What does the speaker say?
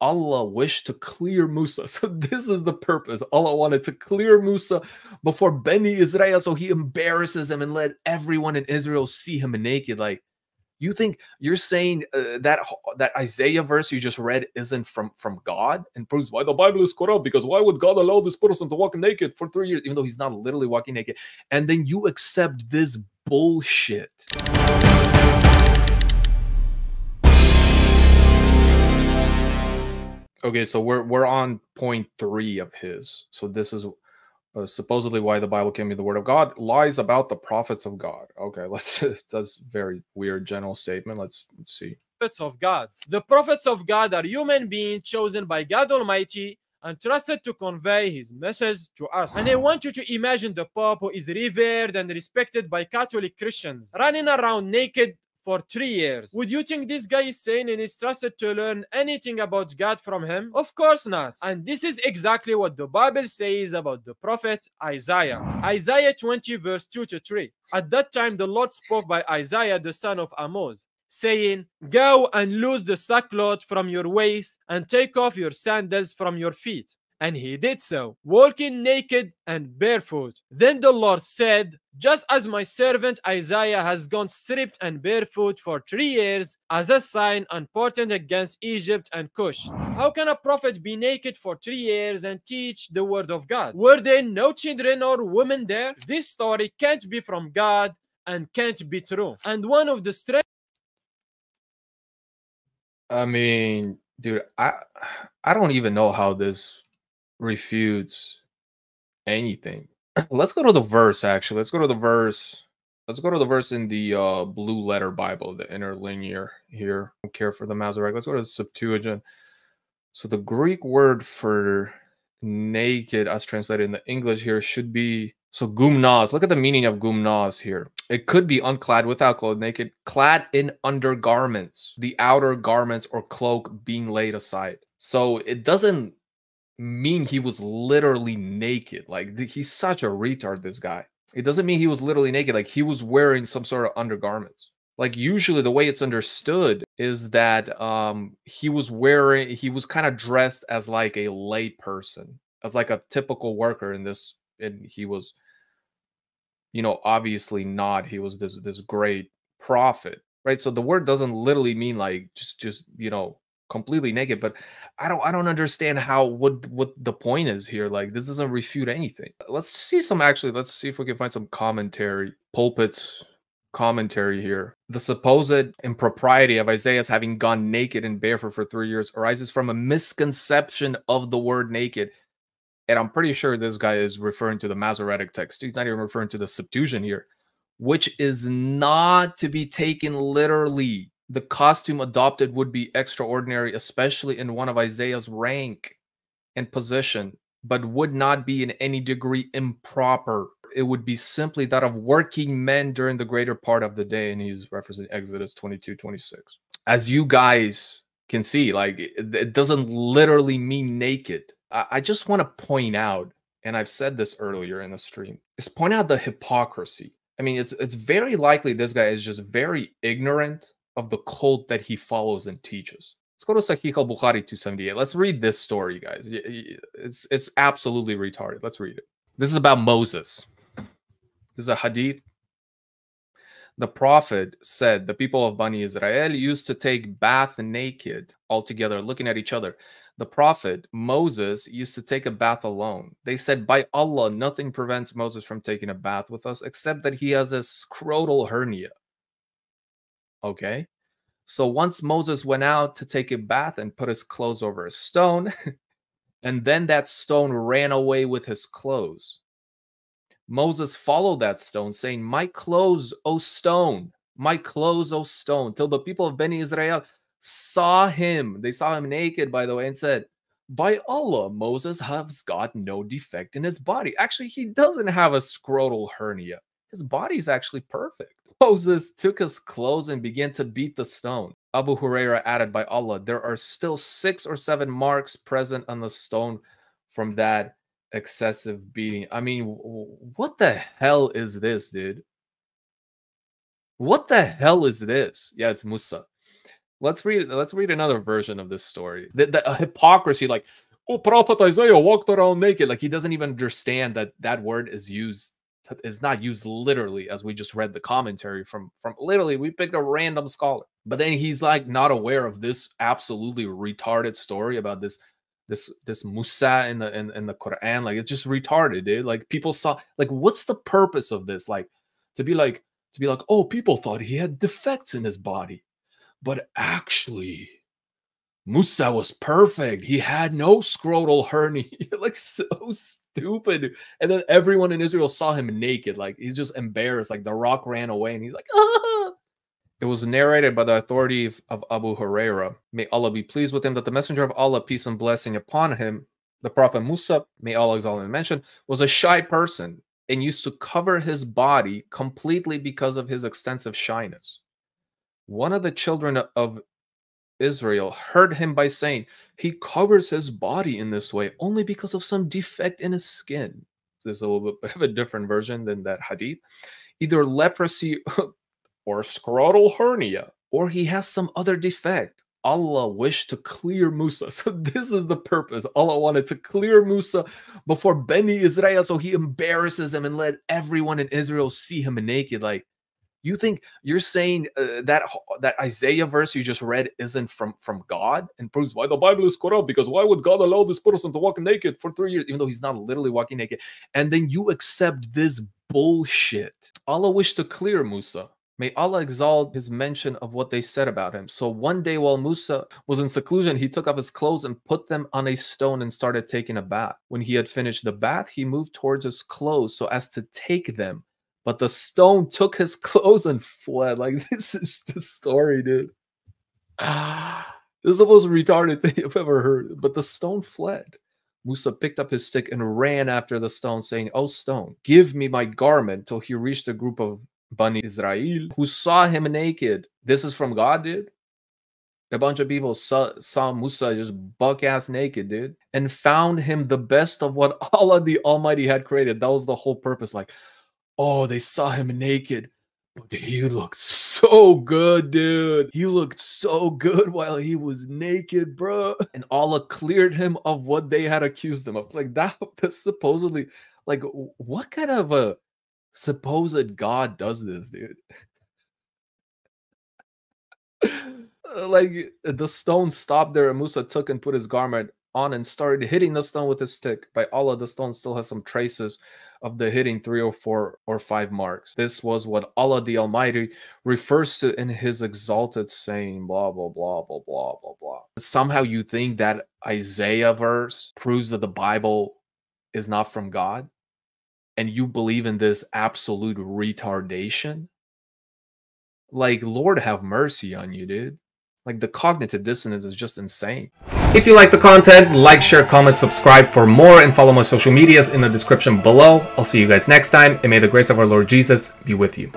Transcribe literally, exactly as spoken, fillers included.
Allah wished to clear Musa. So this is the purpose. Allah wanted to clear Musa before Bani Israel, so he embarrasses him and let everyone in Israel see him naked. Like, you think you're saying uh, that that Isaiah verse you just read isn't from, from God and proves why the Bible is corrupt? Because why would God allow this person to walk naked for three years, even though he's not literally walking naked? And then you accept this bullshit. Okay, so we're we're on point three of his. So this is uh, supposedly why the Bible can be the word of God. Lies about the prophets of God. Okay, let's that's very weird general statement. Let's, let's see. Prophets of God. The prophets of God are human beings chosen by God Almighty and trusted to convey His message to us. And I want you to imagine the Pope, who is revered and respected by Catholic Christians, running around naked for three years. Would you think this guy is sane and is trusted to learn anything about God from him? Of course not. And this is exactly what the Bible says about the prophet Isaiah. Isaiah twenty verse two to three. At that time the Lord spoke by Isaiah the son of Amoz, saying, "Go and loose the sackcloth from your waist and take off your sandals from your feet." And he did so, walking naked and barefoot. Then the Lord said, "Just as my servant Isaiah has gone stripped and barefoot for three years as a sign and portent against Egypt and Kush." How can a prophet be naked for three years and teach the word of God? Were there no children or women there? This story can't be from God and can't be true. And one of the strange... I mean, dude, I, I don't even know how this... refutes anything. Let's go to the verse. Actually, let's go to the verse. Let's go to the verse in the uh, blue letter Bible, the interlinear here. I don't care for the Masoretic. Let's go to the Septuagint. So the Greek word for naked, as translated in the English here, should be so gumnos. Look at the meaning of gumnos here. It could be unclad, without clothes, naked, clad in undergarments, the outer garments or cloak being laid aside. So it doesn't mean he was literally naked. Like, he's such a retard, this guy. It doesn't mean he was literally naked. Like, he was wearing some sort of undergarments. Like, usually the way it's understood is that um he was wearing he was kind of dressed as like a lay person, as like a typical worker in this, and he was, you know, obviously not. He was this this great prophet, right? So the word doesn't literally mean like just just you know, completely naked. But I don't I don't understand how what what the point is here. Like, this doesn't refute anything. Let's see some actually let's see if we can find some commentary. Pulpits commentary here. The supposed impropriety of Isaiah's having gone naked and barefoot for three years arises from a misconception of the word naked. And I'm pretty sure this guy is referring to the Masoretic text. He's not even referring to the Septuagint here, which is not to be taken literally. The costume adopted would be extraordinary, especially in one of Isaiah's rank and position, but would not be in any degree improper. It would be simply that of working men during the greater part of the day. And he's referencing Exodus twenty-two, twenty-six. As you guys can see, like, it, it doesn't literally mean naked. I, I just want to point out, and I've said this earlier in the stream, is point out the hypocrisy. I mean, it's it's very likely this guy is just very ignorant of the cult that he follows and teaches. Let's go to Sahih al-Bukhari two seventy-eight. Let's read this story, guys. It's, it's absolutely retarded. Let's read it. This is about Moses. This is a hadith. The prophet said, "The people of Bani Israel used to take bath naked all together, looking at each other. The prophet Moses used to take a bath alone. They said, 'By Allah, nothing prevents Moses from taking a bath with us except that he has a scrotal hernia.'" Okay, so once Moses went out to take a bath and put his clothes over a stone, and then that stone ran away with his clothes. Moses followed that stone, saying, "My clothes, O stone, my clothes, O stone," till the people of Bani Israel saw him. They saw him naked, by the way, and said, "By Allah, Moses has got no defect in his body." Actually, he doesn't have a scrotal hernia. His body's actually perfect. Moses took his clothes and began to beat the stone. Abu Huraira added, "By Allah, there are still six or seven marks present on the stone from that excessive beating." I mean, what the hell is this, dude? What the hell is this? Yeah, it's Musa. Let's read let's read another version of this story. The, the hypocrisy, like, oh, Prophet Isaiah walked around naked. Like, he doesn't even understand that that word is used, is not used literally, as we just read the commentary from, from literally, we picked a random scholar. But then he's like not aware of this absolutely retarded story about this this this Musa in the in, in the Quran. Like, it's just retarded, dude. Like, people saw, like, what's the purpose of this? Like, to be like, to be like, oh, people thought he had defects in his body, but actually Musa was perfect. He had no scrotal hernia. Like, so stupid. And then everyone in Israel saw him naked. Like, he's just embarrassed. Like, the rock ran away and he's like, ah. It was narrated by the authority of, of Abu Huraira, may Allah be pleased with him, that the messenger of Allah, peace and blessing upon him, the prophet Musa, may Allah exalt him, mentioned, was a shy person and used to cover his body completely because of his extensive shyness. One of the children of Israel heard him by saying, he covers his body in this way only because of some defect in his skin. So this is a little bit of a different version than that hadith. Either leprosy or scrotal hernia, or he has some other defect. Allah wished to clear Musa. So this is the purpose. Allah wanted to clear Musa before Bani Israel, so he embarrasses him and let everyone in Israel see him naked. Like, you think you're saying uh, that that Isaiah verse you just read isn't from, from God, and proves why the Bible is corrupt, because why would God allow this person to walk naked for three years, even though he's not literally walking naked? And then you accept this bullshit. Allah wished to clear Musa. May Allah exalt his mention of what they said about him. So one day while Musa was in seclusion, he took off his clothes and put them on a stone and started taking a bath. When he had finished the bath, he moved towards his clothes so as to take them. But the stone took his clothes and fled. Like, this is the story, dude. Ah, this is the most retarded thing I've ever heard. But the stone fled. Musa picked up his stick and ran after the stone, saying, "O stone, give me my garment," till he reached a group of Bani Israel who saw him naked. This is from God, dude. A bunch of people saw, saw Musa just buck-ass naked, dude, and found him the best of what Allah the Almighty had created. That was the whole purpose. Like, oh, they saw him naked, but he looked so good, dude. He looked so good while he was naked, bro. And Allah cleared him of what they had accused him of. Like, that, that's supposedly, like, what kind of a supposed God does this, dude? Like, the stone stopped there, and Musa took and put his garment on and started hitting the stone with his stick. By Allah, the stone still has some traces of the hitting, three or four or five marks. This was what Allah the Almighty refers to in his exalted saying, blah, blah, blah, blah, blah, blah, blah. Somehow you think that Isaiah verse proves that the Bible is not from God, and you believe in this absolute retardation? Like, Lord have mercy on you, dude. Like, the cognitive dissonance is just insane. If you like the content, like, share, comment, subscribe for more, and follow my social medias in the description below. I'll see you guys next time, and may the grace of our Lord Jesus be with you.